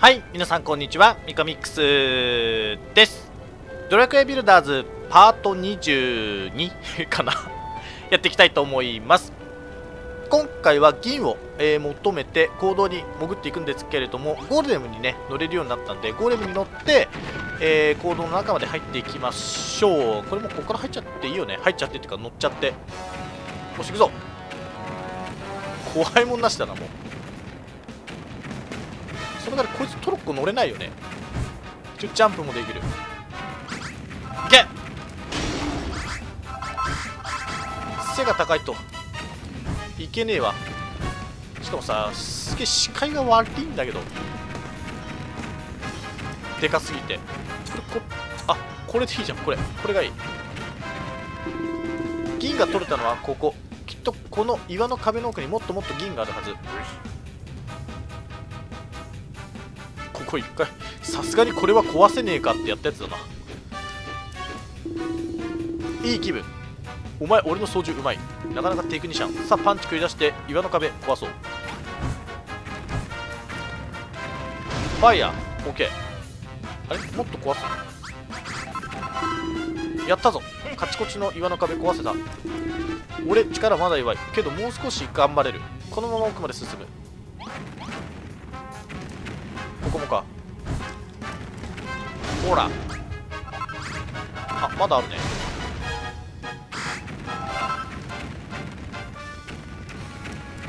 はい、皆さんこんにちは、ミコミックスです。ドラクエビルダーズパート22 かなやっていきたいと思います。今回は銀を、求めて坑道に潜っていくんですけれども、ゴーレムにね、乗れるようになったんで、ゴーレムに乗って、坑道の中まで入っていきましょう。これもここから入っちゃっていいよね。入っちゃってっていうか乗っちゃって。押していくぞ。怖いもんなしだな、もう。それからこいつトロッコ乗れないよね。ジャンプもできる。いけ！背が高いといけねえわ。しかもさ、すげえ視界が悪いんだけど、でかすぎて。これでいいじゃん。これがいい。銀が取れたのはここ。きっとこの岩の壁の奥にもっともっと銀があるはず。これ一回さすがにこれは壊せねえかってやったやつだな。いい気分。お前、俺の操縦うまい。なかなかテクニシャン。さあパンチ繰り出して岩の壁壊そう。ファイヤーオッケー。あれもっと壊す。やったぞ。カチコチの岩の壁壊せた。俺力まだ弱いけどもう少し頑張れる。このまま奥まで進む。ここもか。ほら、あ、まだあるね。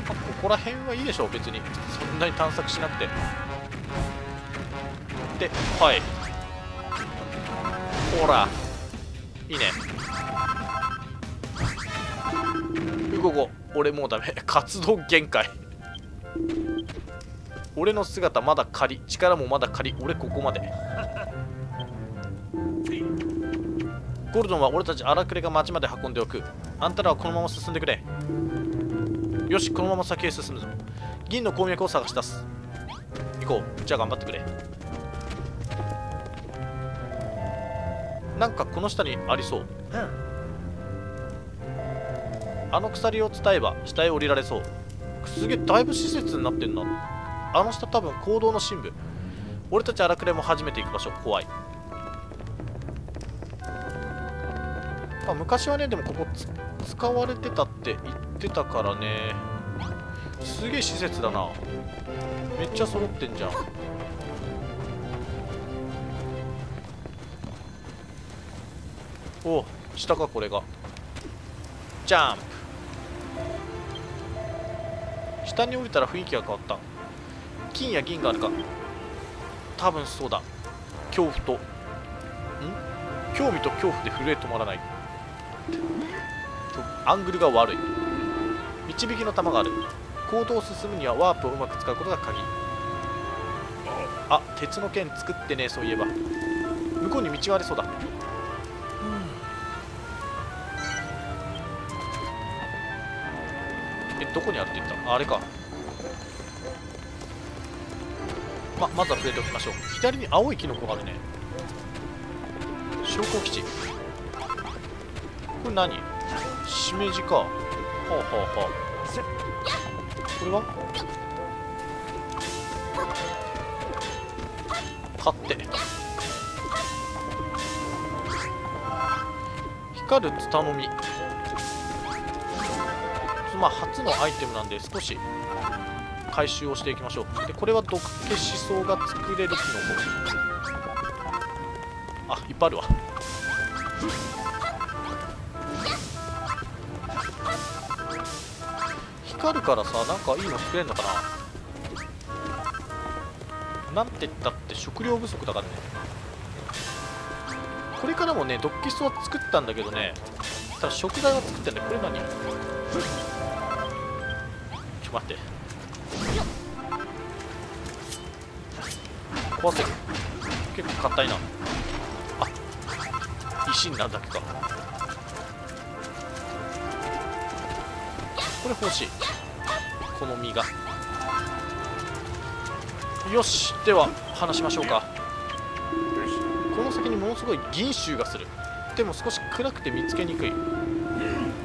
ここら辺はいいでしょう、別にそんなに探索しなくて。で、はい、ほら、いいね。動こう。俺もうダメ、活動限界。俺の姿まだ仮、力もまだ仮、俺ここまで。ゴルドンは俺たち荒くれが町まで運んでおく。あんたらはこのまま進んでくれ。よし、このまま先へ進むぞ。銀の鉱脈を探し出す。行こう。じゃあ頑張ってくれ。なんかこの下にありそう。あの鎖を伝えば下へ降りられそう。すげえ、だいぶ施設になってんな。あの下多分坑道の深部。俺たち荒くれも初めて行く場所。怖い。あ、昔はね、でもここ使われてたって言ってたからね。すげえ施設だな。めっちゃ揃ってんじゃん。お、下かこれが。ジャンプ。下に降りたら雰囲気が変わった。金や銀があるか。多分そうだ。恐怖と興味と恐怖で震え止まらない。アングルが悪い。導きの玉がある。坑道を進むにはワープをうまく使うことが鍵。あ、鉄の剣作ってね。そういえば向こうに道がありそうだ。どこにあっていった。あれか。まずは触れておきましょう。左に青いキノコがあるね。昇降基地。これ何？しめじか。はあはあはあ。これは買って光るツタの実。まあ初のアイテムなんで少し回収をしていきましょう。で、これは毒消し草が作れるキノコ。あ、いっぱいあるわ。光るからさ、なんかいいの作れるのかな。なんて言ったって食料不足だからね。これからもね、毒消し草は作ったんだけどね、ただ食材は作ってんだ。これ何？ちょっと待って。壊せる。結構硬いな。あ、石になるだけか。これ欲しい、この実が。よし、では話しましょうか。この先にものすごい銀臭がする。でも少し暗くて見つけにくい。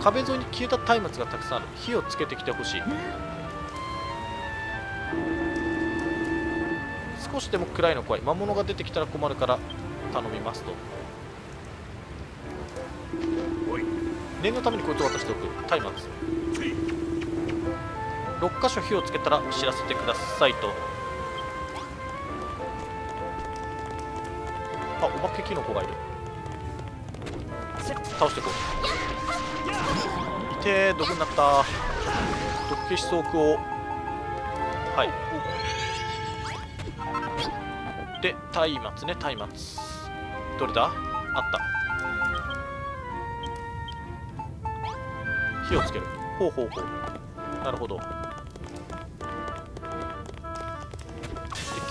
壁沿いに消えた松明がたくさんある。火をつけてきてほしい。少しでも暗いの怖い、魔物が出てきたら困るから頼みますと。念のためにこいつを渡しておく、タイマーです。6か所火をつけたら知らせてくださいと。あ、お化けキノコがいる。倒していこう。いてー、毒になった。毒消しソークを、はいで松明ね、松明どれだ、あった、火をつける、ほうほうほう、なるほど。で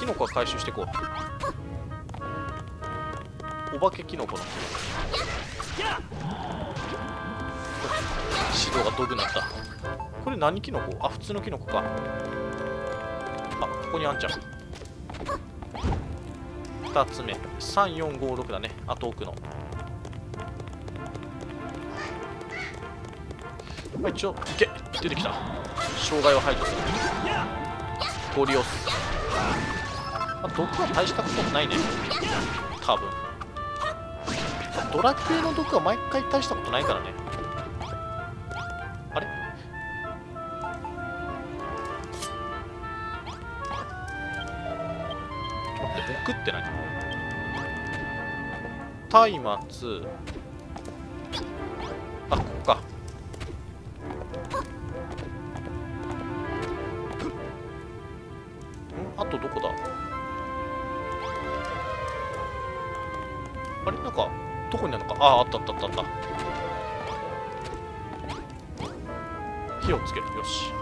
キノコは回収していこう。お化けキノコの指導がドグなった。これ何キノコ？あ、普通のキノコか。あ、ここにあんちゃん。2つ目3456だね、あと奥の、まあ、一応いけ、出てきた。障害を排除する、取り押す、まあ、毒は大したことないね多分。ドラクエの毒は毎回大したことないからね。あれ？待って、毒って何？松明。あ、ここか。ん？あとどこだ？あれ？なんかどこにあるのか。あ、あったあったあったあった。火をつける、よし。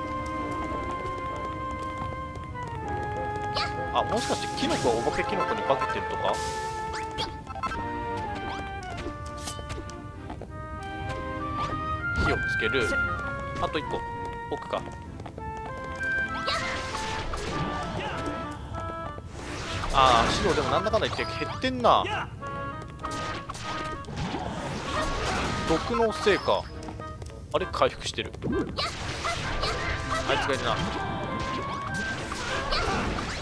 あ、もしかしてキノコはお化けキノコに化けてるとか。火をつける、あと1個奥か。ああ、資料でもなんだかんだ言って減ってんな。毒のせいか。あれ、回復してる。あいつがいるな、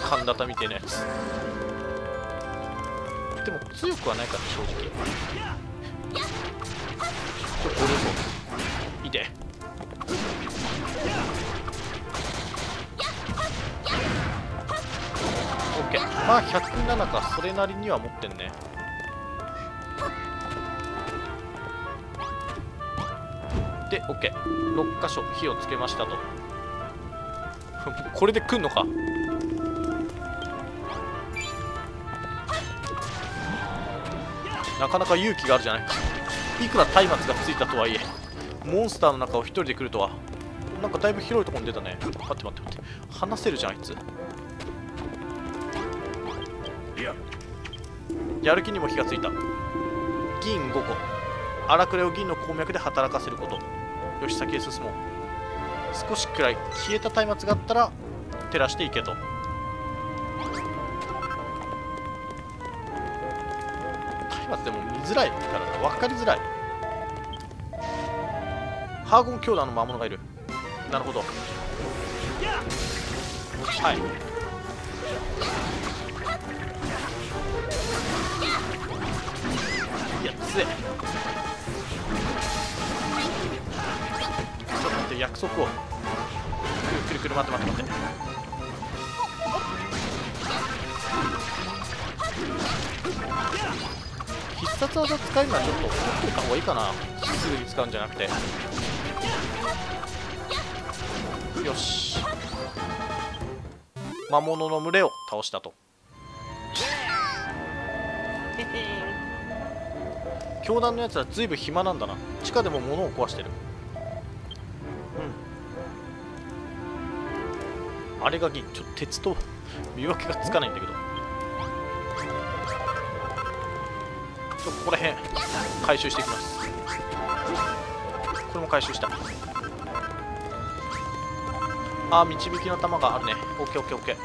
カンダタみたいなやつ。でも強くはないからね、正直。ちょっと俺もいて、オッケー。まあ107か、それなりには持ってんね。で、OK、6箇所火をつけましたと。これで来んのか。なかなか勇気があるじゃないか。いくら松明がついたとはいえ、モンスターの中を一人で来るとは。なんかだいぶ広いところに出たね。待って待って待って、話せるじゃんあいつ。やる気にも火がついた。銀5個、荒くれを銀の鉱脈で働かせること。よし、先へ進もう。少しくらい消えた松明があったら照らしていけと。松明でも見づらいから分かりづらい。ハーゴン教団の魔物がいる。なるほど、はい。いや、強え。約束を、くるくるくる、待って待って待って、必殺技使えるのはちょっと持っておいた方がいいかな、すぐに使うんじゃなくて。よし、魔物の群れを倒したと。教団のやつはずいぶん暇なんだな。地下でも物を壊してる。あれが銀、ちょっと鉄と見分けがつかないんだけど、ちょっとここら辺回収していきます。これも回収した。あー、導きの玉があるね。 OKOKOK、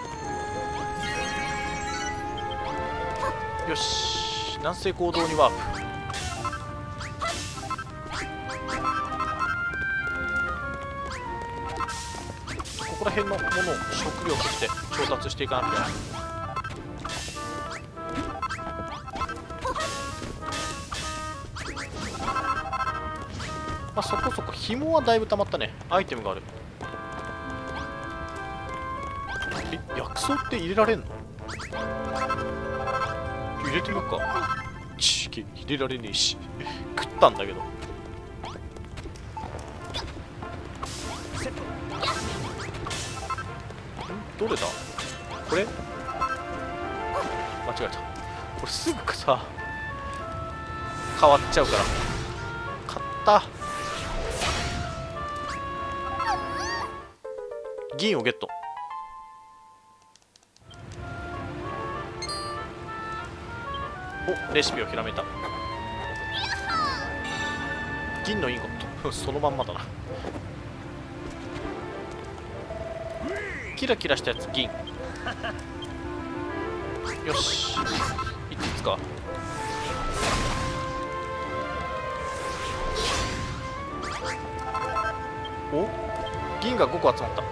よし。南西行動にワープ。ここら辺のものを食料として調達していかなきゃ。まあ、そこそこ紐はだいぶ溜まったね。アイテムがある。え、薬草って入れられんの？入れてみようか。ちげ、入れられねえし食ったんだけど。どれだこれ？間違えた。これすぐさ変わっちゃうから。買った銀をゲット。お、レシピをひらめいた。銀のインゴットそのまんまだな。キラキラしたやつ銀。よし、いくつかお銀が5個集まった。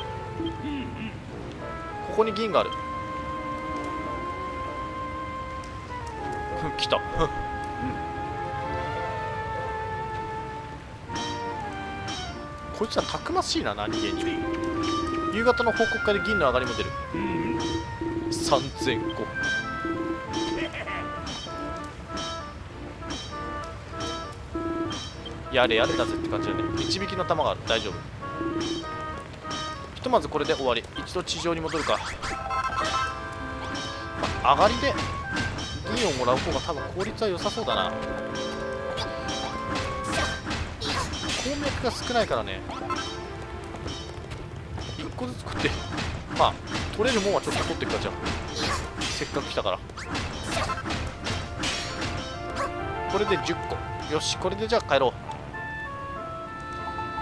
ここに銀がある来たこいつはたくましいな。何気に夕方の報告会で銀の上がりも出る。3000個。やれやれだぜって感じだね。導きの弾がある。大丈夫。ひとまずこれで終わり。一度地上に戻るか。まあ、上がりで銀をもらう方が多分効率は良さそうだな。鉱脈が少ないからね。1個ずつ食って、まあ取れるもんはちょっと取っていくか。じゃあせっかく来たからこれで10個。よし、これでじゃあ帰ろう。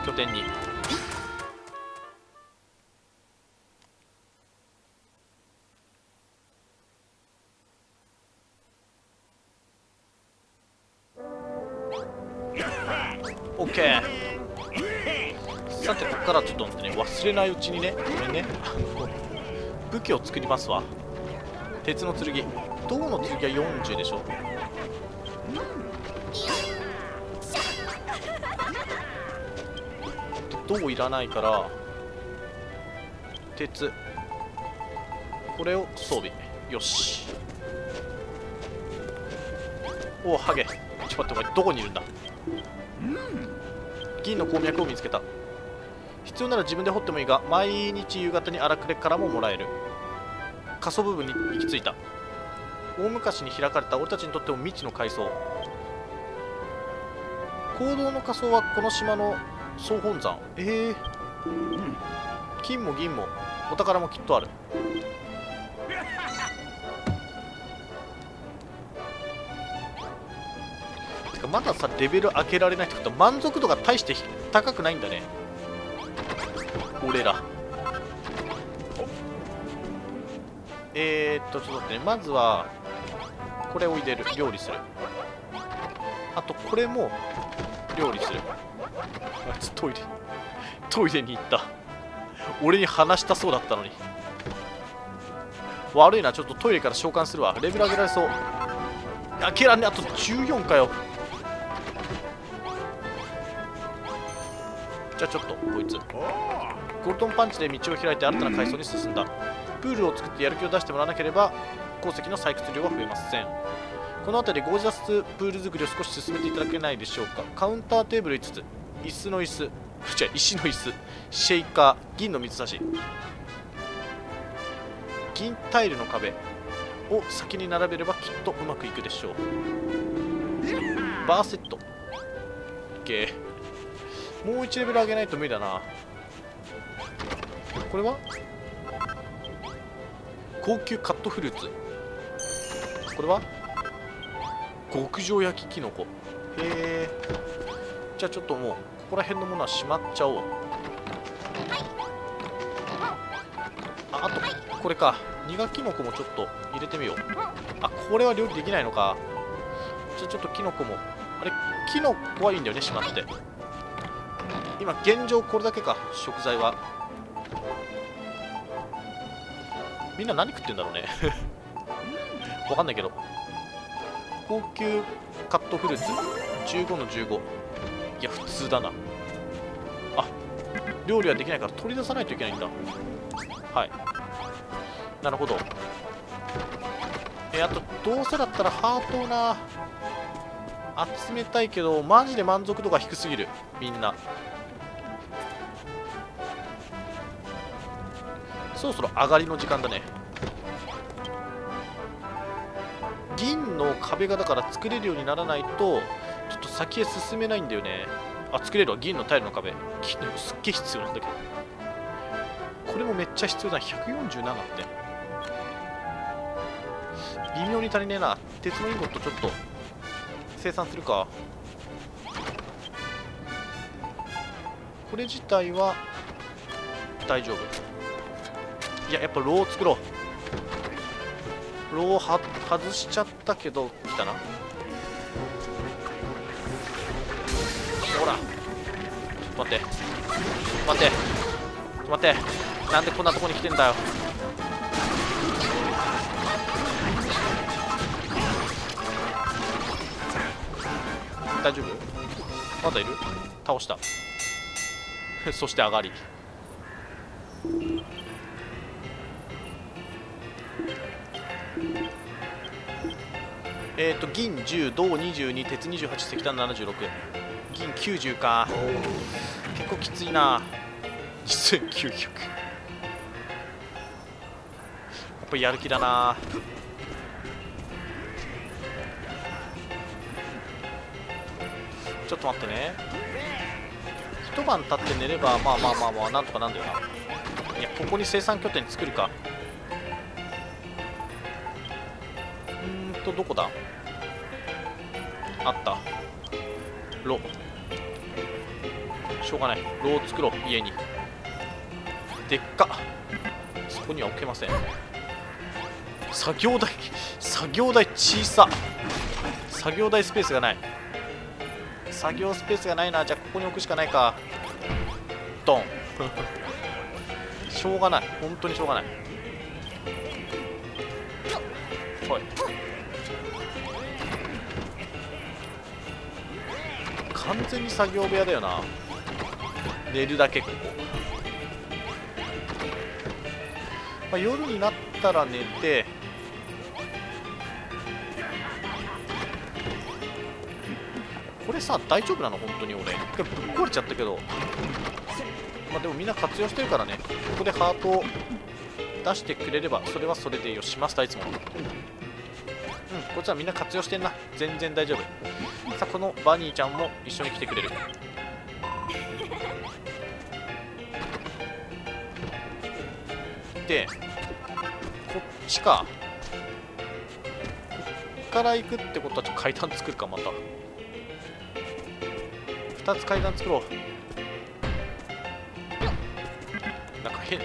拠点に。オッケー。さて、ここからちょっとね、忘れないうちにね、ごめんね武器を作りますわ。鉄の剣、銅の剣は40でしょ。銅いらないから鉄、これを装備。よし。おお、ハゲ。ちょっと待って、お前どこにいるんだ。銀の鉱脈を見つけた。必要なら自分で掘ってもいいが、毎日夕方に荒くれからももらえる。過疎部分に行き着いた。大昔に開かれた俺たちにとっても未知の階層。坑道の仮想はこの島の総本山。うん、金も銀もお宝もきっとある。てかまださレベル上げられないってことは満足度が大して高くないんだね俺ら。ちょっと待ってね。まずはこれを入れる。料理する。あとこれも料理する。あいつトイレに行った。俺に話したそうだったのに。悪いな。ちょっとトイレから召喚するわ。レベル上げられそう。あけらね。あと14かよ。じゃあちょっとこいつゴルトンパンチで道を開いて新たな階層に進んだ。プールを作ってやる気を出してもらわなければ鉱石の採掘量は増えません。この辺りゴージャスプール作りを少し進めていただけないでしょうか。カウンターテーブル5つ、石の椅子、シェイカー、銀の水差し、銀タイルの壁を先に並べればきっとうまくいくでしょう。バーセット OK。 もう1レベル上げないと無理だな。これは高級カットフルーツ。これは極上焼きキノコ。へえ。じゃあちょっともうここら辺のものはしまっちゃおう。あとこれか。苦キノコもちょっと入れてみよう。あ、これは料理できないのか。じゃあちょっとキノコも。あれキノコはいいんだよね、しまって。今現状これだけか、食材は。みんな何食ってんだろうねわかんないけど。高級カットフルーツ15の15。いや普通だな。料理はできないから取り出さないといけないんだ。はい、なるほど。あとどうせだったらハートをな集めたいけどマジで満足度が低すぎる。みんなそろそろ上がりの時間だね。銀の壁がだから作れるようにならないとちょっと先へ進めないんだよね。あ、作れるわ。銀のタイルの壁すっげえ必要なんだけど、これもめっちゃ必要だ。147って微妙に足りねえな。鉄のインゴットちょっと生産するか。これ自体は大丈夫。いや、やっぱ炉を作ろう。炉をは外しちゃったけど来たな。ほら、待って待って待って、なんでこんなとこに来てんだよ。大丈夫、まだいる。倒したそして上がり。銀10、銅22、鉄28、石炭76、銀90か。結構きついな。2900 やっぱやる気だな。ちょっと待ってね。一晩経って寝ればまあまあまあまあなんとかなんだよな。いや、ここに生産拠点作るか。どこだ。あった、炉。しょうがない、炉を作ろう。家にでっか、そこには置けません。作業台作業台小さ。作業台スペースがない。作業スペースがないな。じゃあここに置くしかないか。ドンしょうがない、本当にしょうがない。ほい、完全に作業部屋だよな。寝るだけここ、まあ、夜になったら寝て、これさ大丈夫なの。本当に俺一回ぶっ壊れちゃったけど、まあ、でもみんな活用してるからね。ここでハートを出してくれればそれはそれでよしました。いつもの、うん、こっちはみんな活用してんな。全然大丈夫。さあこのバニーちゃんも一緒に来てくれる。でこっちか、こっから行くってことはちょっと階段作るか。また2つ階段作ろう。なんか変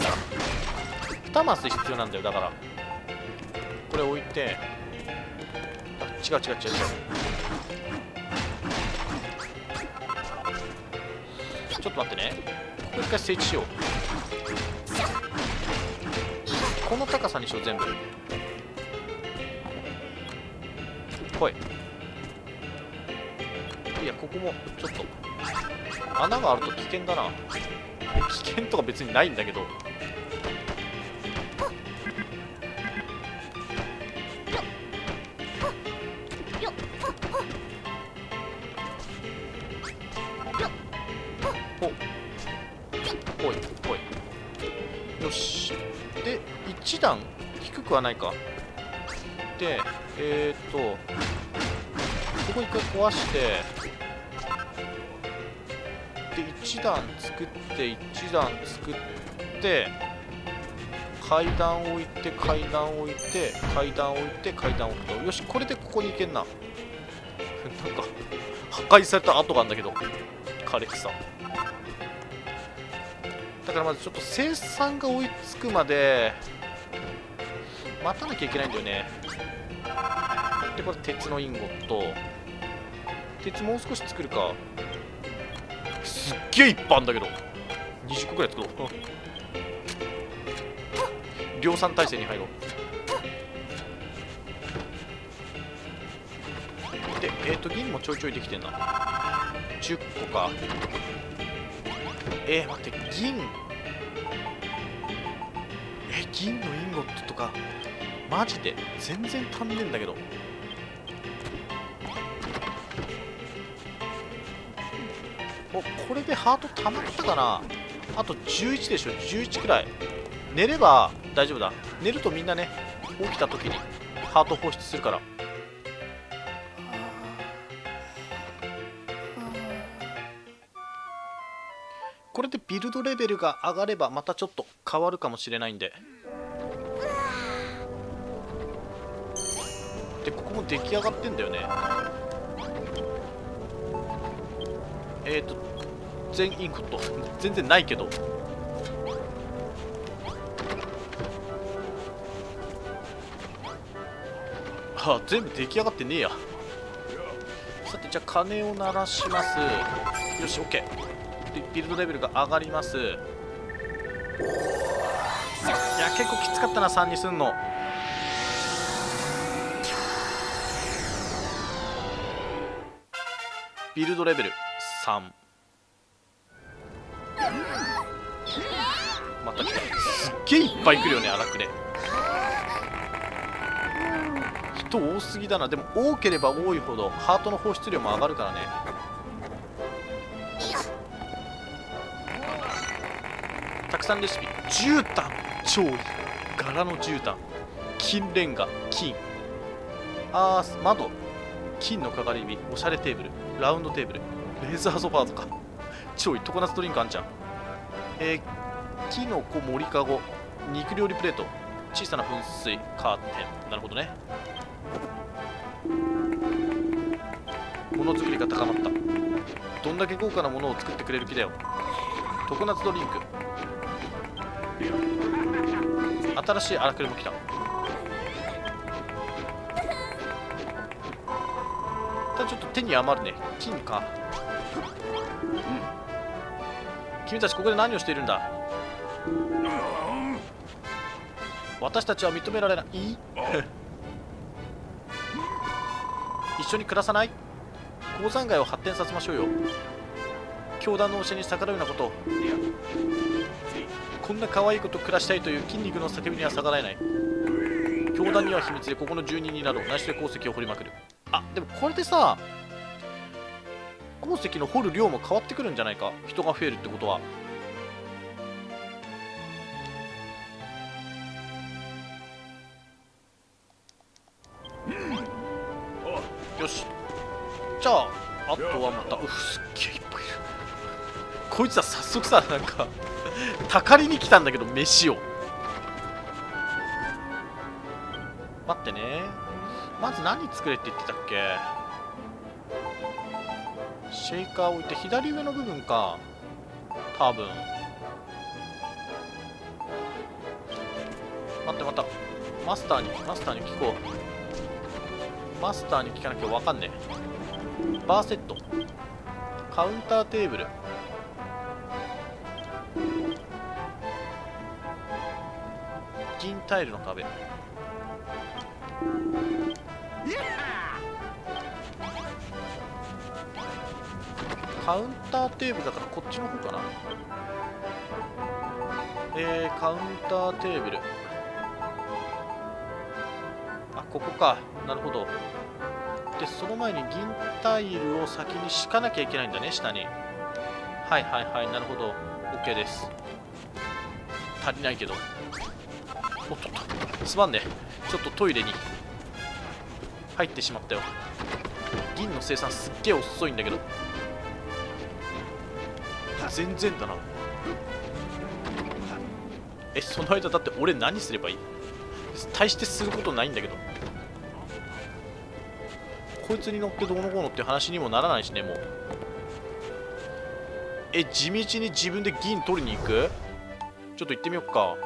だな。2マス必要なんだよ。だからこれ置いて、あ、違う。ちょっと待ってね。ここ一回整地しよう。この高さにしよう全部。来い。いや、ここもちょっと穴があると危険だな。危険とか別にないんだけど、おいよし。で1段低くはないか。でここ1回壊して、で1段作って1段作って階段置いて階段置いて階段置いて階段置くと、よしこれでここに行けんな。なんか破壊された跡があるんだけど、枯れ草だから。まずちょっと生産が追いつくまで待たなきゃいけないんだよね。でこれ鉄のインゴット、鉄もう少し作るか。すっげえいっぱいあんだけど、20個くらい作ろう量産体制に入ろう。で銀もちょいちょいできてんな。10個か。待って、銀。銀のインゴットとか、マジで全然足んねえんだけど。お、これでハート溜まったかな。あと11でしょ、11くらい。寝れば大丈夫だ。寝るとみんなね、起きた時にハート放出するから。これでビルドレベルが上がればまたちょっと変わるかもしれないんで。でここも出来上がってんだよね。全インゴット全然ないけど、あ全部出来上がってねえや。さてじゃあ鐘を鳴らします。よし OK。ビルドレベルが上がります。いや結構きつかったな、3にすんの。ビルドレベル3、また来た。すっげえいっぱい来るよね、荒くれ。人多すぎだな。でも多ければ多いほどハートの放出量も上がるからね。たくさんレシピ、絨毯、調理、柄の絨毯、金レンガ、金、あー、窓、金のかがり火、おしゃれテーブル、ラウンドテーブル、レーザーソファーとか、調理、常夏ドリンクあんちゃん、キノコ、森かご、肉料理プレート、小さな噴水、カーテン、なるほどね。ものづくりが高まった。どんだけ豪華なものを作ってくれる気だよ。常夏ドリンク。新しい荒くれも来た。ただちょっと手に余るね。金か、うん、君たちここで何をしているんだ。私たちは認められないい一緒に暮らさない。鉱山街を発展させましょうよ。教団の教えに逆らうようなことを。こんな可愛い子と暮らしたいという筋肉の叫びには逆らえない。教団には秘密でここの住人になろう。内緒で鉱石を掘りまくる。あでもこれでさ、鉱石の掘る量も変わってくるんじゃないか。人が増えるってことは。よし、じゃああとはまた、すっげえいっぱいいる。こいつは早速さ、なんかたかりに来たんだけど、飯を。待ってね、まず何作れって言ってたっけ。シェイカーを置いて左上の部分か、多分。待って、またマスターに聞こう。マスターに聞かなきゃ分かんねえ。バーセット、カウンターテーブル、銀タイルの壁、カウンターテーブルだからこっちの方かな。カウンターテーブル、あここか、なるほど。でその前に銀タイルを先に敷かなきゃいけないんだね、下に。はいはいはい、なるほど、 OK です。足りないけど、おっとっと、すまんね。ちょっとトイレに入ってしまったよ。銀の生産すっげえ遅いんだけど、全然だな。その間だって俺何すればいい。大してすることないんだけど、こいつに乗ってどうのこうのって話にもならないしね。もう地道に自分で銀取りに行く。ちょっと行ってみよっか。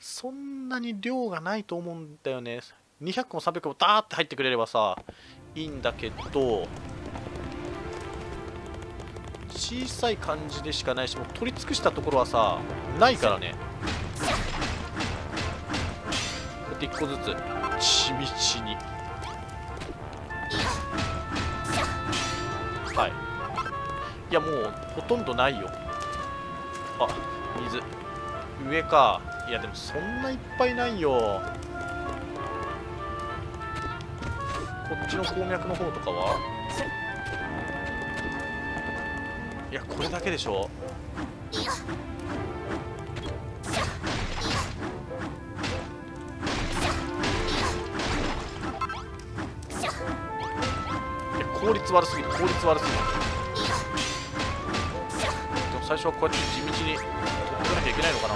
そんなに量がないと思うんだよね。200個も300個もダーって入ってくれればさ、いいんだけど、小さい感じでしかないし、もう取り尽くしたところはさないからね。こうやって1個ずつ地道に。はい。いや、もうほとんどないよ。あ、水。上か。いや、でもそんないっぱいないよ。こっちの鉱脈の方とかは？いや、これだけでしょ。効率悪すぎる、効率悪すぎる。でも最初はこうやって地道に取ってなきゃいけないのか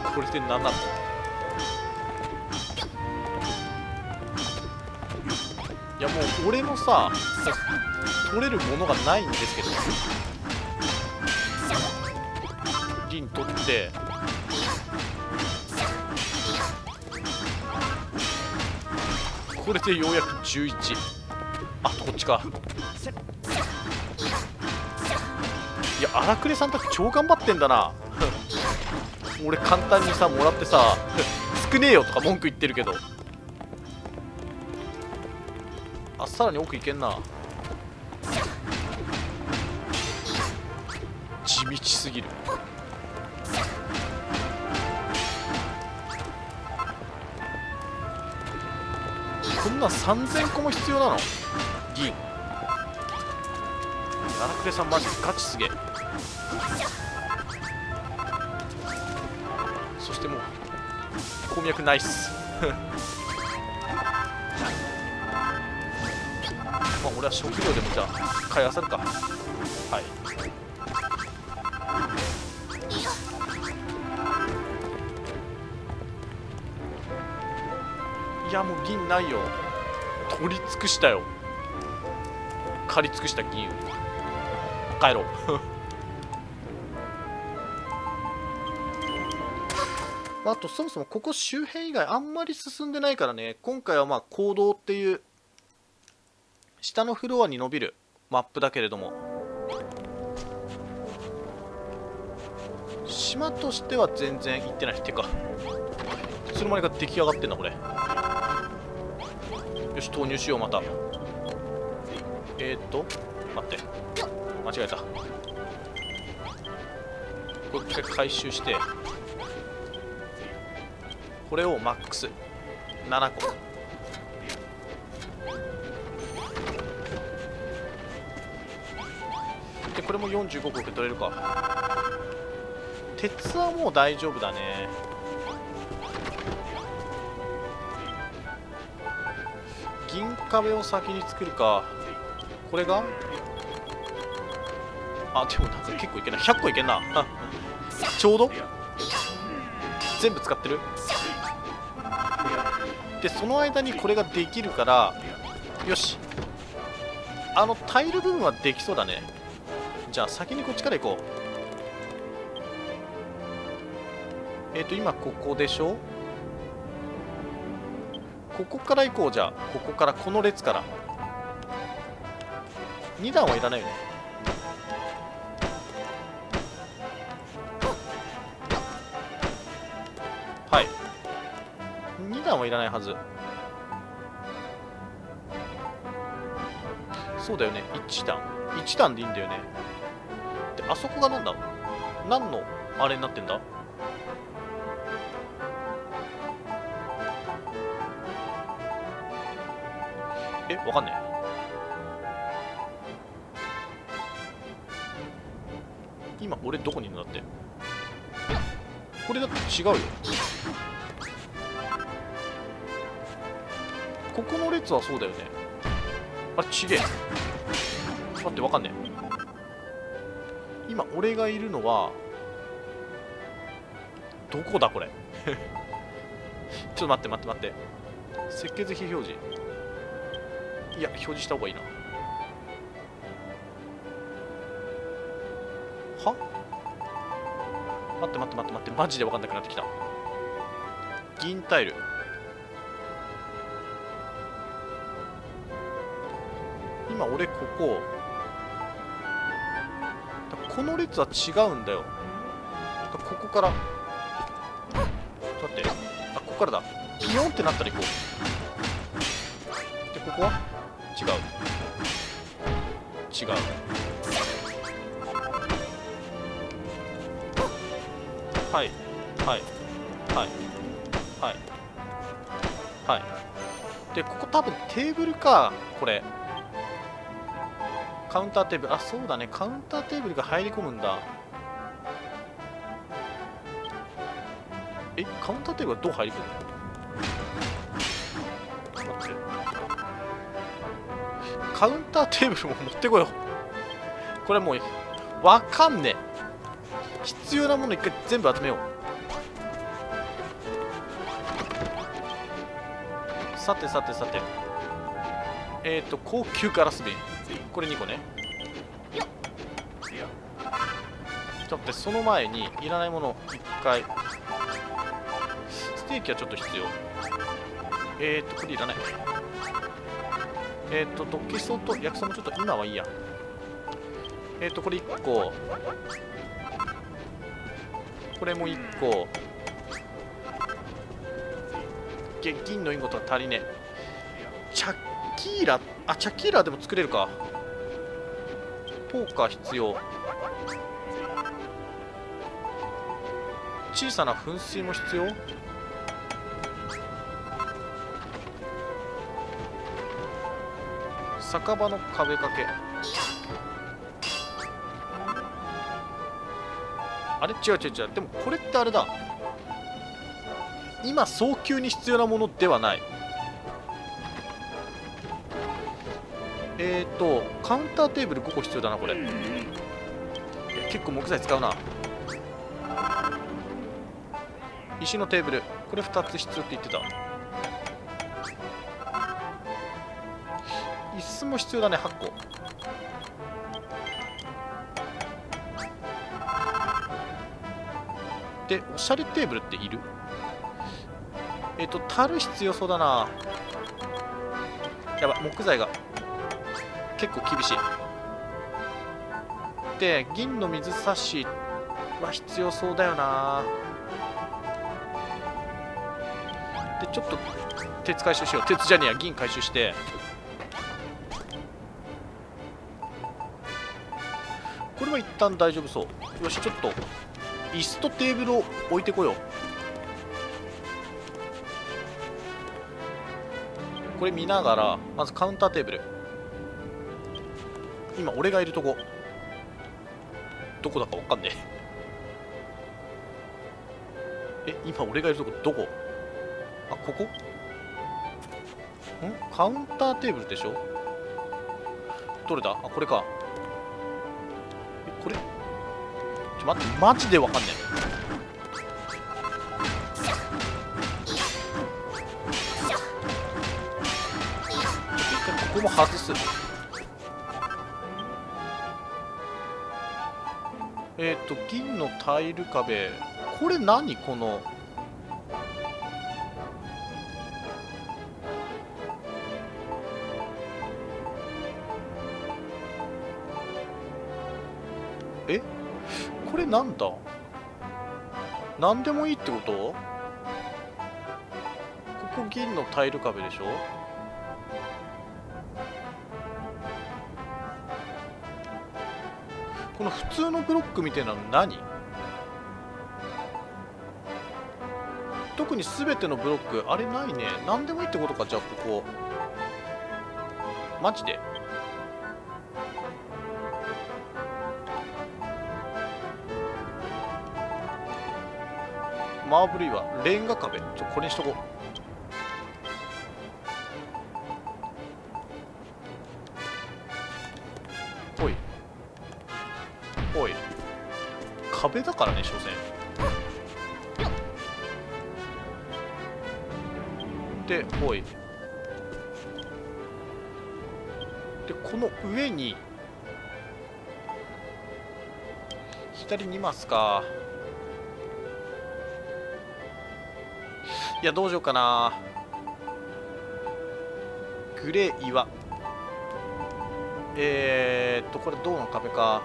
な。これって何なの？いや、もう俺のさ、取れるものがないんですけど、銀取って。これでようやく11。あ、こっちか。いや、荒くれさんたち超頑張ってんだな。俺簡単にさもらってさ少ねえよとか文句言ってるけど、あ、さらに奥いけんな。地道すぎる。こんな3000個も必要なの？銀。荒くれさんマジガチすげえ。そしてもう鉱脈ないっす。まあ俺は食料でもじゃあ買い漁るか。はい。いや、もう銀ないよ。取り尽くしたよ。借り尽くした銀を。帰ろう。あとそもそもここ周辺以外あんまり進んでないからね。今回はまあ坑道っていう下のフロアに伸びるマップだけれども、島としては全然行ってない。てかいつの間にか出来上がってんなこれ。よし、投入しよう。また待って、間違えた。これ一回回収して、これをマックス7個。でこれも45個受け取れるか。鉄はもう大丈夫だね。銀壁を先に作るか。これが、あ、でもなんか結構いけない。100個いけんな。ちょうど全部使ってる。でその間にこれができるから、よし、あのタイル部分はできそうだね。じゃあ先にこっちから行こう。今ここでしょ。ここから行こう。じゃあここから、この列から2段はいらないよね。はい、2段はいらないはず。そうだよね、1段1段でいいんだよね。であそこが何だ、何のあれになってんだ。え、わかんねえ。今俺どこにいるんだって。これだって違うよ。ここの列はそうだよね。あれ、ちげえ。待って、わかんねえ。今俺がいるのはどこだこれ。ちょっと待って待って待って、設計図非表示。いや、表示した方がいいな。は？待って待って待って待って、マジで分かんなくなってきた。銀タイル。今俺ここ。この列は違うんだよ。ここから。待って。あ、ここからだ。ピヨンってなったら行こう。でここは違う違う。はいはいはいはいはい。でここ多分テーブルか。これカウンターテーブル。あ、そうだね、カウンターテーブルが入り込むんだ。え、カウンターテーブルはどう入り込むの？待って、カウンターテーブルも持ってこよう。これはもうわかんねえ。必要なもの一回全部集めよう。さてさてさて、高級ガラス瓶、これ2個ね。ちょっと待って、その前にいらないものを1回。ステーキはちょっと必要。これいらない。ドッキソと焼きそばもちょっと今はいいや。これ1個。これも1個。銀のインゴとは足りねえ。チャッキーラ、あ、チャッキーラでも作れるか。ポーカー必要。小さな噴水も必要。酒場の壁掛け。あれ違う違う違う。でもこれってあれだ、今早急に必要なものではない。カウンターテーブル5個必要だな、これ。いや結構木材使うな。石のテーブル、これ2つ必要って言ってた。椅子も必要だね、8個。でおしゃれテーブルっている？樽必要そうだな。やば、木材が結構厳しい。で銀の水差しは必要そうだよな。でちょっと鉄回収しよう。鉄じゃねえや、銀回収して。これは一旦大丈夫そう。よし、ちょっと椅子とテーブルを置いてこよう。これ見ながらまずカウンターテーブル、今俺がいるとこどこだかわかんねえ。え、今俺がいるとこどこ？あ、ここ？ん？カウンターテーブルでしょ？どれだ？あ、これか。え、これ？ちょ、待って、マジでわかんねえ。ここも外す。銀のタイル壁、これ何？このえ、これなんだ？何でもいいってこと？ここ銀のタイル壁でしょ？この普通のブロックみたいなの何？特に全てのブロックあれないね。何でもいいってことか。じゃあここマジでマーブル岩、レンガ壁、これにしとこう。壁だからね、所詮。で、おい。で、この上に左にいますか。いや、どうしようかな。グレー岩。これ銅の壁か。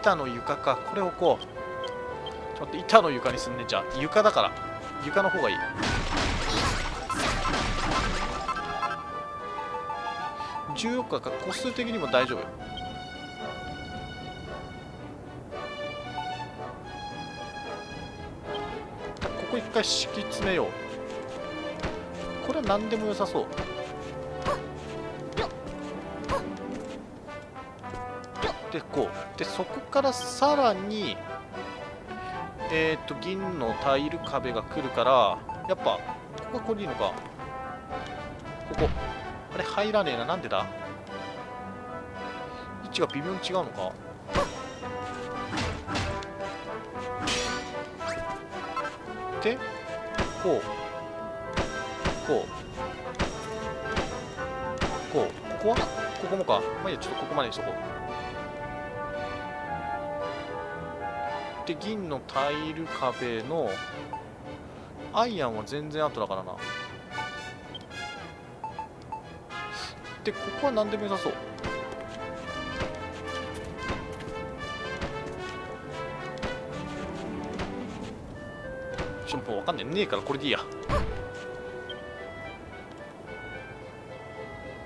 板の床か。これをこう。ちょっと板の床にすんね。じゃあ床だから床の方がいい。14日か、個数的にも大丈夫。ここ一回敷き詰めよう。これは何でも良さそう。でこうで、そこからさらに銀のタイル壁が来るから、やっぱここはこれでいいのか。ここあれ入らねえな、なんでだ。位置が微妙に違うのか。でこうこうこう、ここはここもか。まあいいや、ちょっとここまでにしとこう。で銀のタイル壁のアイアンは全然後だからな。でここは何でも良さそう。ちょっと分かんねえねえからこれでいいや。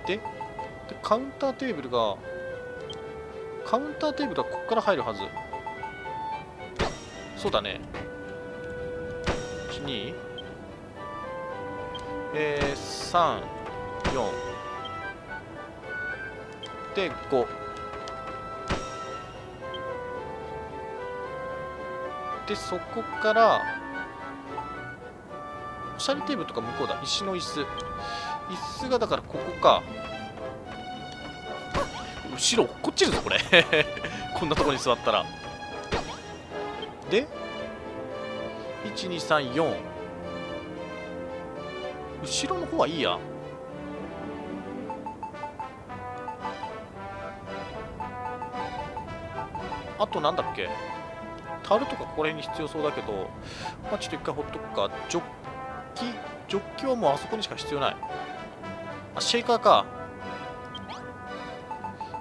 でカウンターテーブルが、カウンターテーブルはここから入るはず。そうだね。12、34で5で、そこからおしゃれテーブルとか向こうだ。石の椅子、椅子がだからここか。後ろ落っこちるぞこれこんなところに座ったら。で1234、後ろの方はいいや。あとなんだっけ、タオルとかこれに必要そうだけど、まあ、ちょっと一回ほっとくか。ジョッキ、ジョッキはもうあそこにしか必要ない。あ、シェイカーか。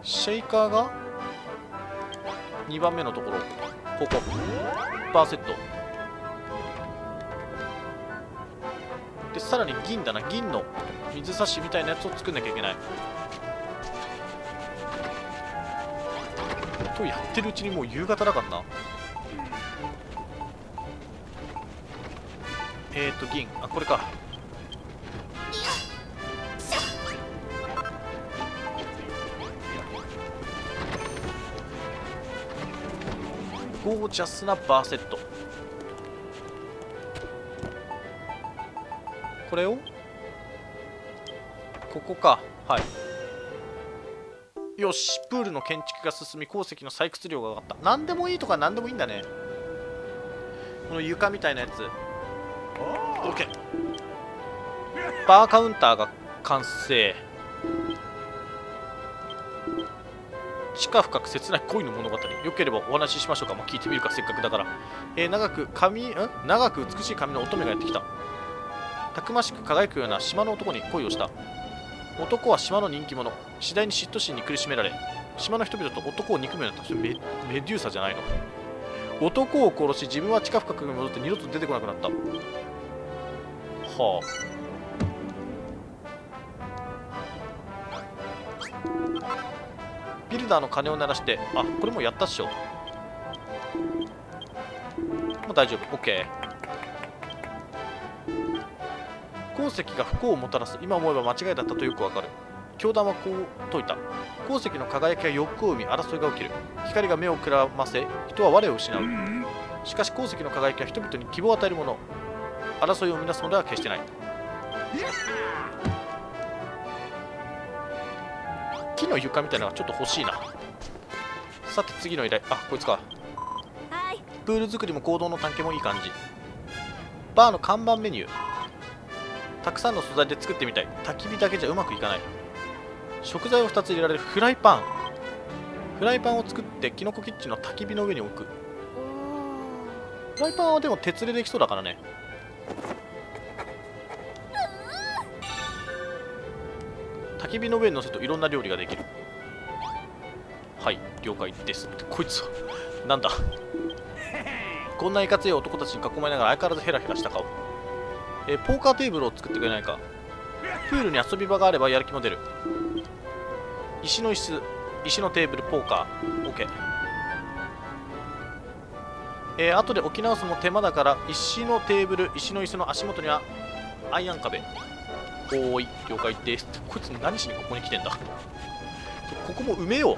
シェイカーが2番目のところ、ここバーセットで、さらに銀だな。銀の水差しみたいなやつを作んなきゃいけないと。やってるうちにもう夕方だからな。銀、あこれか。ゴージャスなバーセット、これをここか。はい、よし。プールの建築が進み鉱石の採掘量が上がった。何でもいいとか何でもいいんだね。この床みたいなやつ OK。 バーカウンターが完成。地下深く切ない恋の物語、よければお話ししましょうか。まあ、聞いてみるか、せっかくだから。長く美しい髪の乙女がやってきた。たくましく輝くような島の男に恋をした。男は島の人気者。次第に嫉妬心に苦しめられ、島の人々と男を憎むようになった。メデューサじゃないの。男を殺し、自分は地下深くに戻って二度と出てこなくなった。はあ。ビルダーの鐘を鳴らして、あ、これもうやったっしょ。もう大丈夫、OK。鉱石が不幸をもたらす。今思えば間違いだったとよくわかる。教団はこう説いた。鉱石の輝きが欲を生み、争いが起きる。光が目をくらませ、人は我を失う。しかし鉱石の輝きは人々に希望を与えるもの。争いを生み出すのでは決してない。木の床みたいなのがちょっと欲しいな。さて次の依頼、あこいつか。プール作りも行動の探検もいい感じ。バーの看板メニュー、たくさんの素材で作ってみたい。焚き火だけじゃうまくいかない。食材を2つ入れられるフライパン、フライパンを作ってキノコキッチンの焚き火の上に置く。フライパンはでも鉄でできそうだからね。焚き火の上に乗せるといろんな料理ができる。はい、了解です。こいつはなんだこんないかつい男たちに囲まれながら相変わらずヘラヘラした顔。ポーカーテーブルを作ってくれないか。プールに遊び場があればやる気も出る。石の椅子、石のテーブル、ポーカー。OK。後で置き直すも手間だから、石のテーブル、石の椅子の足元にはアイアン壁。おーい、了解です。こいつ何しにここに来てんだ。ここも埋めよう。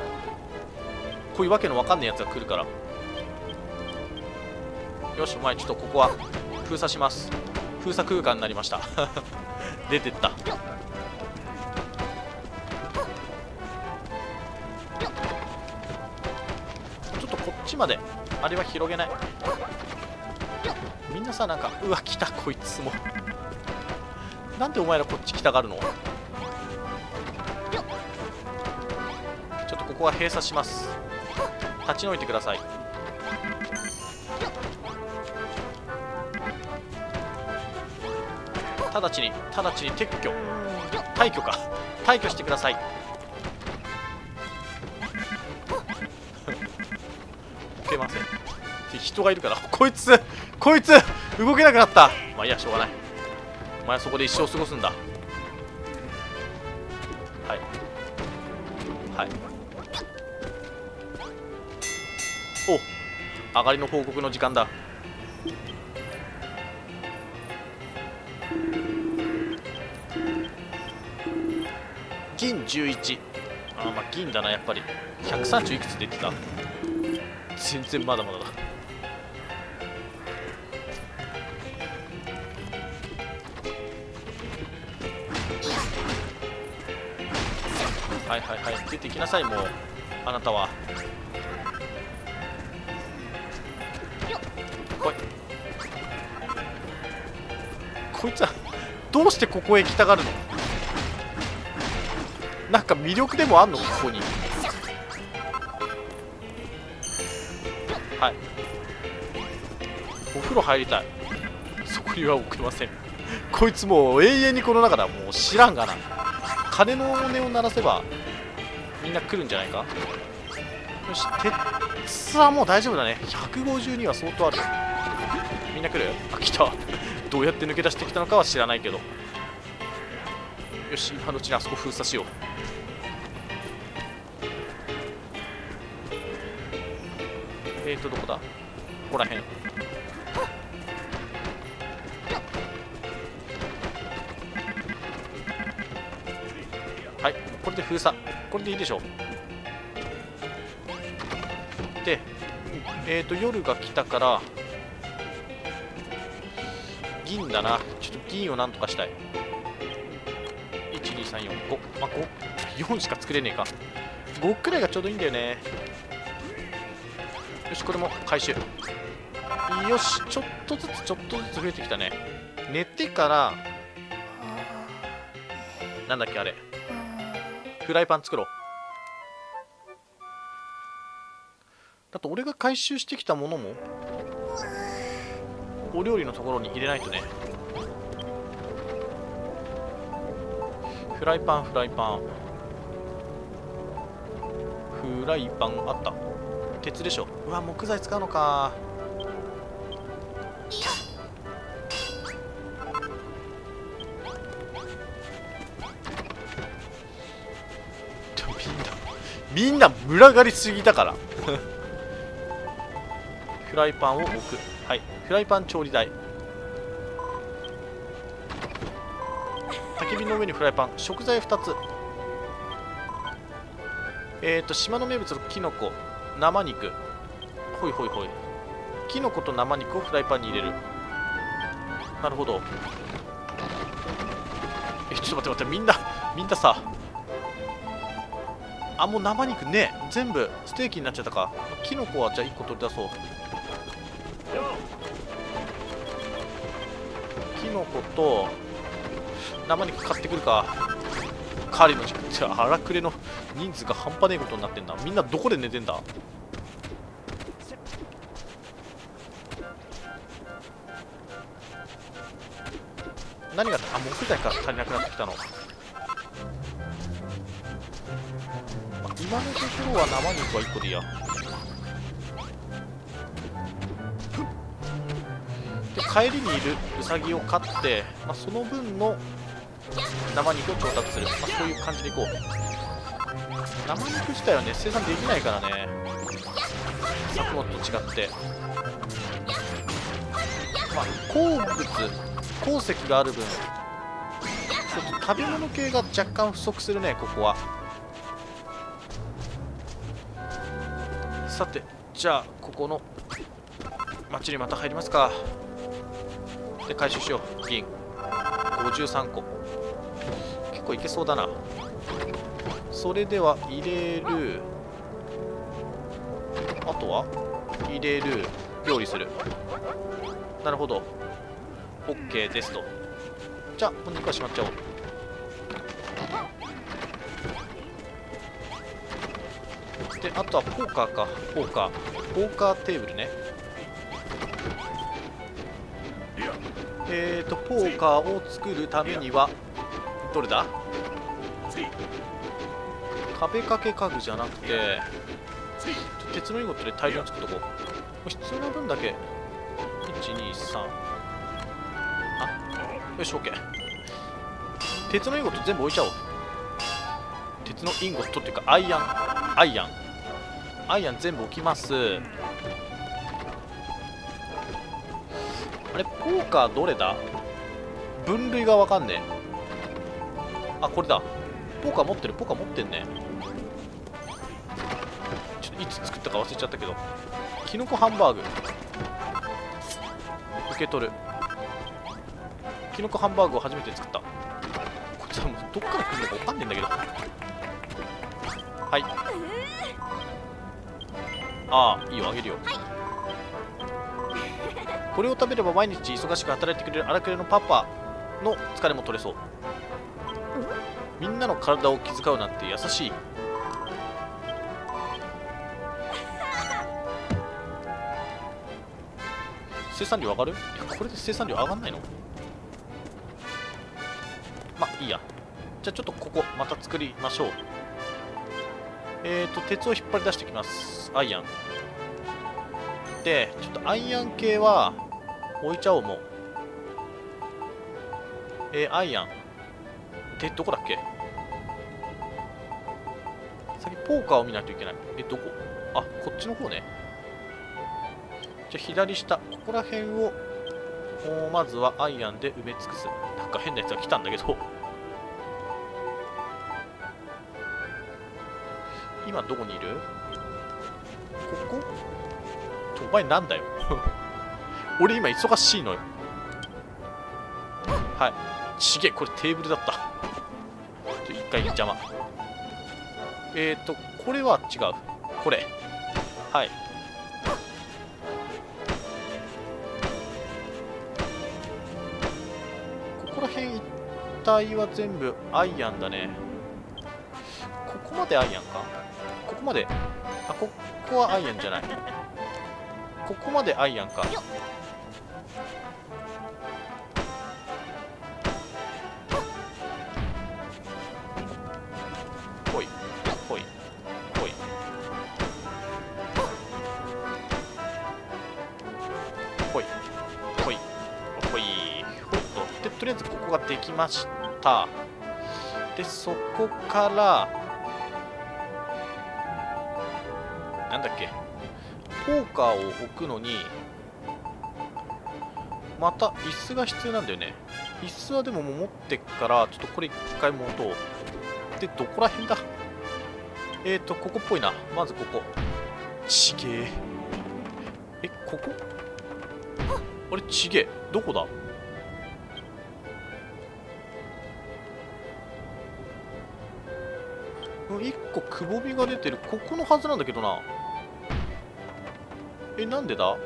こういうわけのわかんないやつが来るから。よし、お前ちょっとここは封鎖します。封鎖空間になりました出てった。ちょっとこっちまであれは広げない。みんなさ、なんかうわ来たこいつもなんでお前らこっち来たがるの。ちょっとここは閉鎖します。立ち退いてください。直ちに撤去、退去か、退去してくださいいけません。人がいるから。こいつ動けなくなった。まあいいや、しょうがない。お前はそこで一生過ごすんだ。はいはい。お、上がりの報告の時間だ。銀11。あ、まあ銀だな、やっぱり。130いくつ出てた。全然まだまだだ。はいはいはい、出てきなさい、もうあなたは。来い。こいつはどうしてここへ来たがるの。なんか魅力でもあんのここに。はい、お風呂入りたい。そこには送れませんこいつもう永遠にこの中だ。もう知らんがな。鐘の音を鳴らせばみんな来るんじゃないか。よし、鉄はもう大丈夫だね。152は相当ある。みんな来る。あ、来たどうやって抜け出してきたのかは知らないけど、よし今のうちにあそこ封鎖しよう。どこだ。ここらへん。はい、これで封鎖。これでいいでしょう。で夜が来たから銀だな。ちょっと銀をなんとかしたい。12345、まあ54しか作れねえか。5くらいがちょうどいいんだよね。よし、これも回収。よし、ちょっとずつ増えてきたね。寝てからなんだっけ、あれフライパン作ろう。だと俺が回収してきたものもお料理のところに入れないとね。フライパンあった。鉄でしょ。うわ、木材使うのか。みんな群がりすぎだからフライパンを置く。はい、フライパン調理台。焚き火の上にフライパン。食材2つ。島の名物のキノコ、生肉。ほいほいほい。キノコと生肉をフライパンに入れる。なるほど。ちょっと待って、みんなさあ、もう生肉ね、全部ステーキになっちゃったか。キノコはじゃあ1個取り出そう。キノコと生肉買ってくるか。カリの時間、荒くれの人数が半端ねえことになってんだ。みんなどこで寝てんだ。何があった。あ、木材から足りなくなってきたの。今のところは生肉は1個でいいや。帰りにいるウサギを飼って、その分の生肉を調達する、そういう感じでいこう。生肉自体はね生産できないからね、作物と違って。鉱石がある分ちょっと食べ物系が若干不足するね、ここは。さて、じゃあここの町にまた入りますか。で、回収しよう。銀53個、結構いけそうだな。それでは入れる、あとは入れる、料理する。なるほど、 OK ですと。じゃあこの肉はしまっちゃおう。で、あとはポーカーか。ポーカーテーブルね。ポーカーを作るためにはどれだ？壁掛け家具じゃなくて鉄のインゴットで大量に作っとこう。必要な分だけ123、あ、よし OK。 鉄のインゴット全部置いちゃおう。鉄のインゴットっていうかアイアン全部置きます。あれ、ポーカーどれだ？分類がわかんねえ。あ、これだ。ポーカー持ってんね。ちょっといつ作ったか忘れちゃったけど、キノコハンバーグ受け取る。キノコハンバーグを初めて作った。こいつはもうどっから来るのかわかんねえんだけど。はい、ああ、いいよ、あげるよ。これを食べれば毎日忙しく働いてくれる荒くれのパパの疲れも取れそう。みんなの体を気遣うなんて優しい。生産量上がる？いや、これで生産量上がんないの？いいや。じゃあちょっとここまた作りましょう。鉄を引っ張り出してきます、アイアンで。ちょっとアイアン系は置いちゃおうもう。アイアンってどこだっけ？先ポーカーを見ないといけない。どこ？あ、こっちの方ね。じゃあ左下、ここら辺をまずはアイアンで埋め尽くす。なんか変なやつが来たんだけど今どこにいる？ここ？お前なんだよ俺今忙しいのよ。はい、ちげえ、これテーブルだった。一回邪魔。これは違う、これ。はい、ここら辺一帯は全部アイアンだね。ここまでアイアンか。ここまで、あ、ここはアイアンじゃない、ここまでアイアンか。ほいほいほい。ほいほいほいほいと。で、とりあえずここができました。で、そこからなんだっけ、ポーカーを置くのにまた椅子が必要なんだよね。椅子はでももう持ってっから、ちょっとこれ一回戻とう。で、どこら辺だ？ここっぽいな。まずここ。ちげえ。ここ？あれ、ちげえ。どこだ？一個くぼみが出てる。ここのはずなんだけどな。なんでだ？ちょっ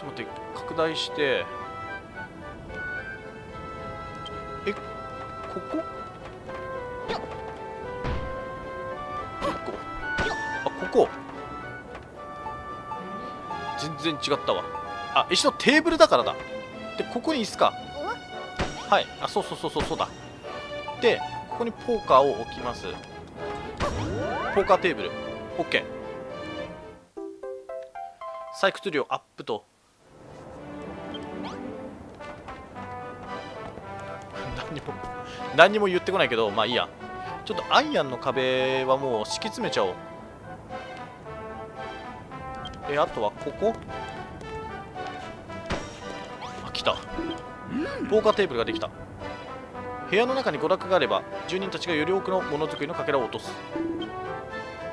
と待って、拡大して。ここ？あ、ここ？全然違ったわ。あ、一緒のテーブルだからだ。で、ここに椅子か。はい、あ、そうだ。で、ここにポーカーを置きます。ポーカーテーブル OK。採掘量アップと。何にも言ってこないけど、まあいいや。ちょっとアイアンの壁はもう敷き詰めちゃおう。あとはここ。あ、来た。防火テーブルができた。部屋の中に娯楽があれば住人たちがより多くのものづくりのかけらを落とす。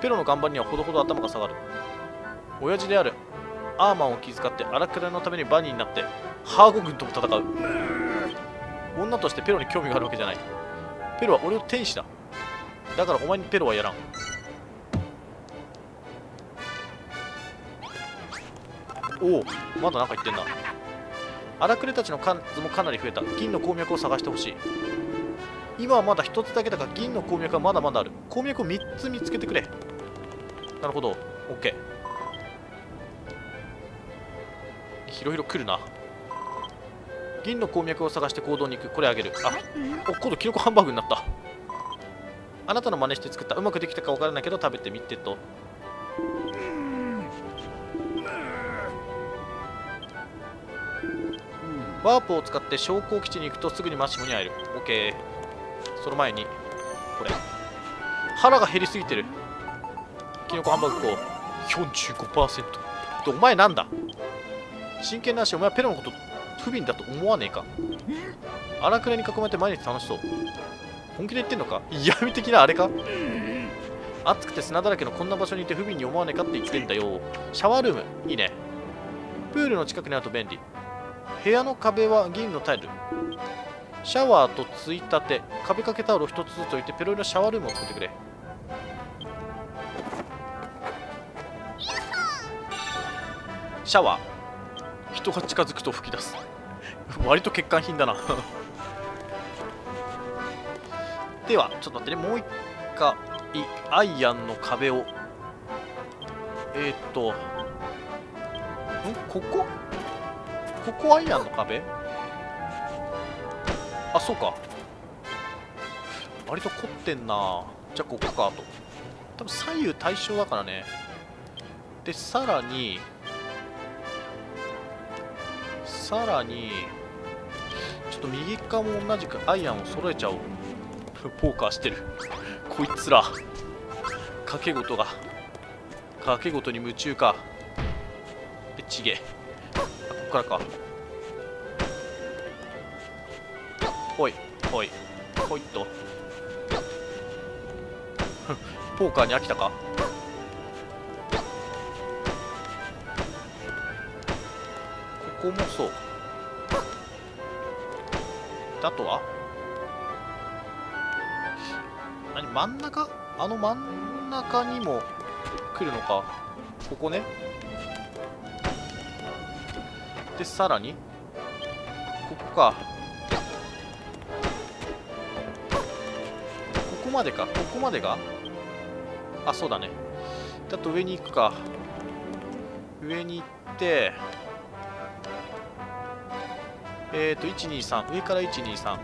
ペロの頑張りにはほどほど頭が下がる。親父であるアーマンを気遣って荒くれのためにバニーになってハーゴ軍とも戦う。女としてペロに興味があるわけじゃない。ペロは俺の天使だ。だからお前にペロはやらん。おお、まだなんか言ってんな。荒くれたちの数もかなり増えた。銀の鉱脈を探してほしい。今はまだ1つだけだが銀の鉱脈はまだまだある。鉱脈を3つ見つけてくれ。なるほど、 OK。 ひろひろ来るな。銀の鉱脈を探して行動に行く。これあげる。あ、お、今度キノコハンバーグになった。あなたの真似して作った。うまくできたかわからないけど食べてみてと。ワープを使って昇降基地に行くとすぐにマッシモに会える。 OK。 その前にこれ、腹が減りすぎてる。キノコハンバーグ45%。 お前なんだ、真剣な足。お前はペロのこと不憫だと思わねえか。荒くれに囲まれて毎日楽しそう。本気で言ってんのか。闇的なあれか。暑くて砂だらけのこんな場所にいて不憫に思わねえかって言ってんだよ。シャワールームいいね。プールの近くにあると便利。部屋の壁は銀のタイル。シャワーとついたて、壁掛けタオルを1つずつ置いてペロリのシャワールームを作ってくれ。シャワー、人が近づくと吹き出す。割と欠陥品だな。ではちょっと待ってね、もう一回アイアンの壁をん、ここアイアンの壁。あ、そうか、割と凝ってんな。じゃあここかと。多分左右対称だからね。でさらにちょっと右側も同じくアイアンを揃えちゃおう。ポーカーしてる。こいつら賭け事に夢中か。でちげえ、ここからか。ほいほいほいっと。ポーカーに飽きたか。ここもそう。あとは何、真ん中、あの真ん中にも来るのか。ここね。でさらにここか。ここまでか。ここまでが、あ、そうだね。だと上に行くか。上に行って、123、上から123123、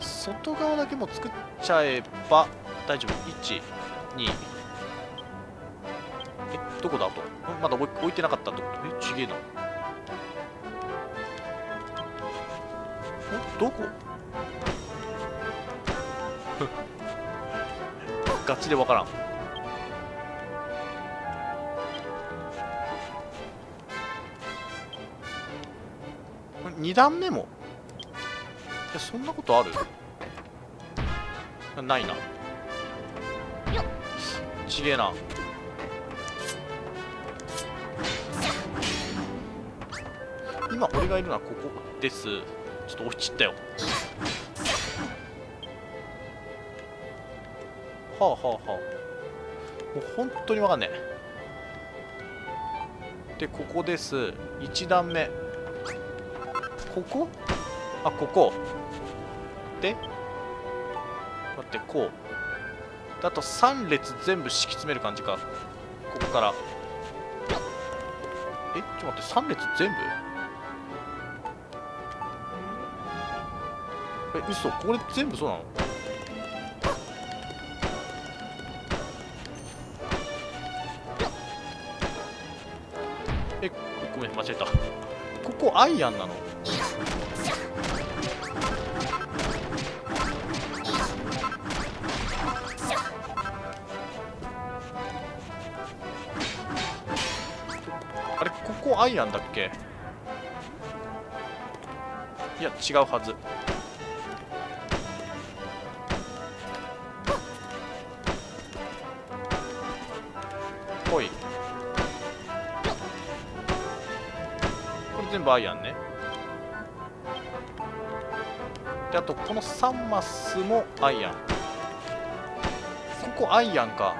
外側だけも作っちゃえば大丈夫。12、どこだと。まだ置いてなかったってこと。ちげえな。どこ。ガチでわからん。2段目も、いや、そんなことあるないな。ちげえな。今俺がいるのはここです。ちょっと落ちちったよ。はあはあはあ、もう本当に分かんねえ。でここです。1段目、ここ、あ、ここで待って、こうだと3列全部敷き詰める感じか。ここから、ちょっと待って、3列全部、嘘、これ全部そうなの。間違えた。ここアイアンなの？あれ、ここアイアンだっけ？いや違うはず。ほい、これ全部アイアンね。であとこの3マスもアイアン。ここアイアンか。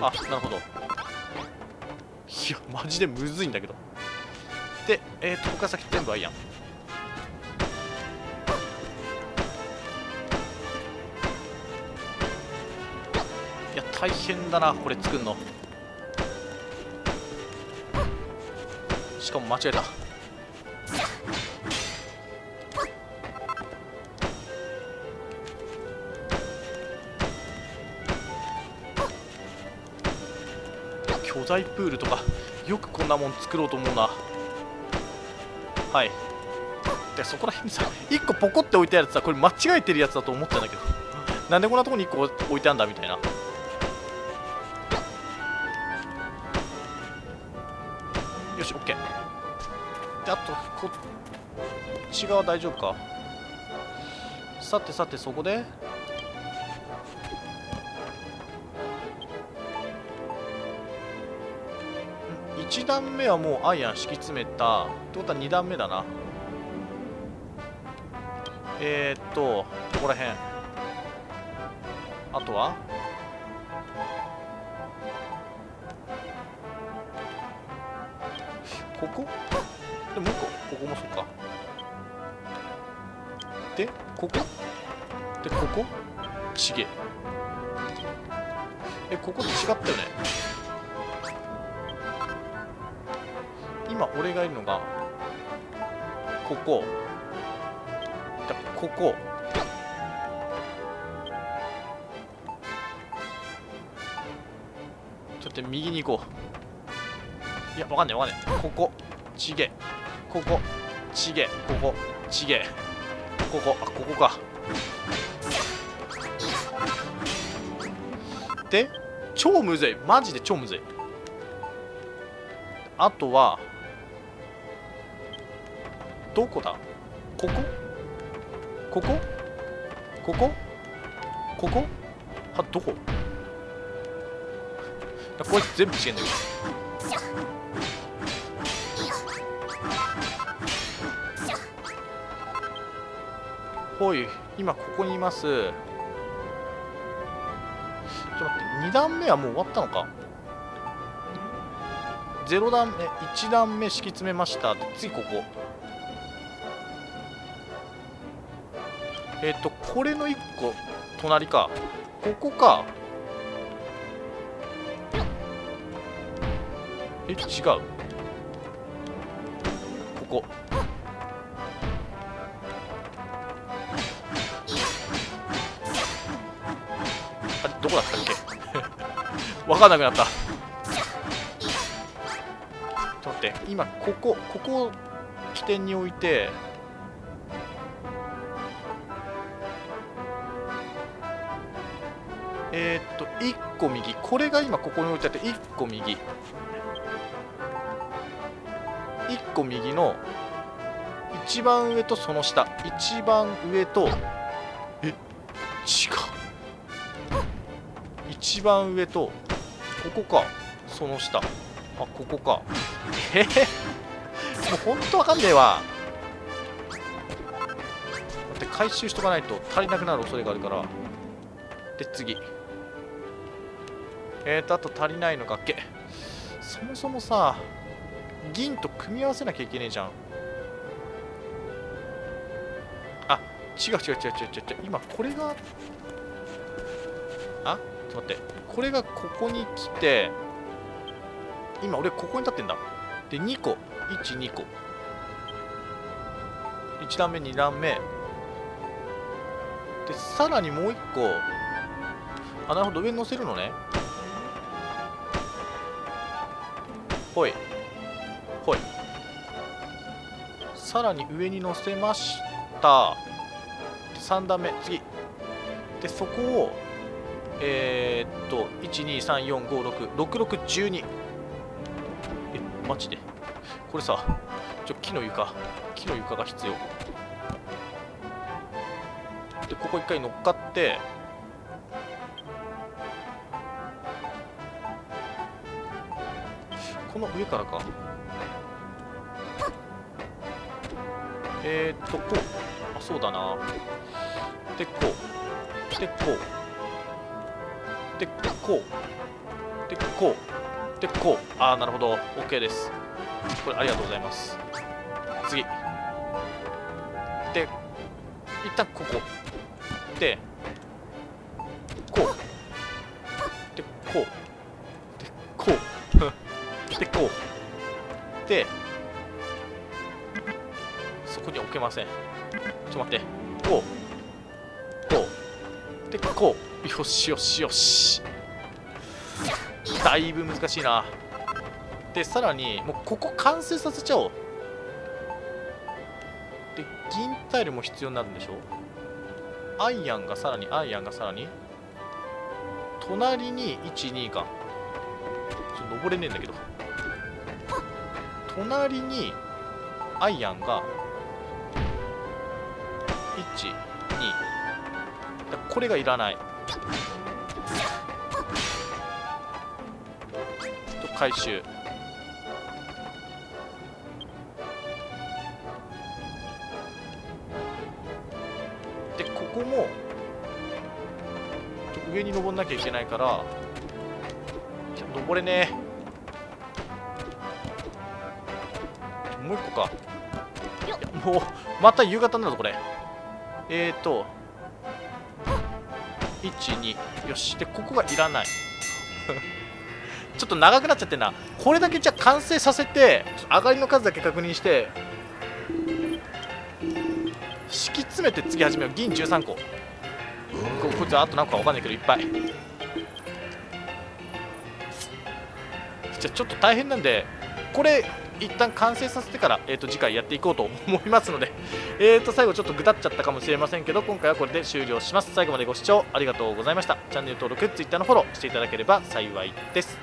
あ、なるほど。いやマジでむずいんだけど。でここから先全部アイアン。いや大変だなこれ作るの。しかも間違えた。巨大プールとかよくこんなもん作ろうと思うな。はい、でそこら辺にさ1個ポコって置いてあるやつさ、これ間違えてるやつだと思ったんだけど、なんでこんなとこに1個置いてあんだみたいな。よし OK で、あとこっち側大丈夫か。さてさて、そこで1段目はもうアイアン敷き詰めたってことは2段目だな。ここら辺、あとはここでもう一個、ここもそうか。でここでここちげえ。ここ違ったよね。今俺がいるのがここだ、ここちょっと右に行こう。いやわかんないわかんない。ここちげえ、ここちげえ、ここちげえ、ここ、あここか。で超むずい、マジで超むずい。あとはどこだ？ここ？ここ？ここ？ここ？はどこ？これ全部違うんだけど。ほい、今ここにいます。ちょっと待って、2段目はもう終わったのか。0段目、1段目敷き詰めました。で次ここ。これの1個隣か。ここか。違う。ここ。あれ、どこだったっけ？わかんなくなった。ちょっと待って、今、ここを起点に置いて。1個右、これが今ここに置いてあって、1個右、1個右の一番上とその下、一番上と、え違う、一番上とここか、その下、あここか、もうほんとわかんねえわ。だって回収しとかないと足りなくなる恐れがあるから。で次、あと足りないのかっけ。そもそもさ銀と組み合わせなきゃいけねえじゃん。あ違う違う違う違う違う、今これが、あちょっと待って、これがここに来て今俺ここに立ってんだ。で2個12個、1段目2段目でさらにもう1個、あなるほど上に乗せるのね。ほいほい、さらに上に乗せました。3段目次で、そこを123456612、えマジでこれさ、木の床が必要で、ここ一回乗っかって、この上からか、こう、あそうだな、でこうでこうでこうでこうでこう、ああなるほど OK です。これありがとうございます。次で一旦ここでこうでこうでこうでこうで、そこに置けません。ちょっと待って、こうこうでこう、よしよしよし、だいぶ難しいな。でさらにもうここ完成させちゃおう。で銀タイルも必要になるんでしょ。アイアンがさらに隣に12が、ちょっと登れねえんだけど、隣にアイアンが12、これがいらない。と回収、ここも上に登んなきゃいけないから、登れねえ。もう一個か、もうまた夕方になるぞこれ。12、よし。でここがいらないちょっと長くなっちゃってんな。これだけじゃ完成させて、上がりの数だけ確認して敷き詰めて次始めよう。銀13個、こいつはあと何個か分かんないけどいっぱい。じゃあちょっと大変なんで、これ一旦完成させてから、次回やっていこうと思いますので最後ちょっとぐだっちゃったかもしれませんけど、今回はこれで終了します。最後までご視聴ありがとうございました。チャンネル登録、Twitter のフォローしていただければ幸いです。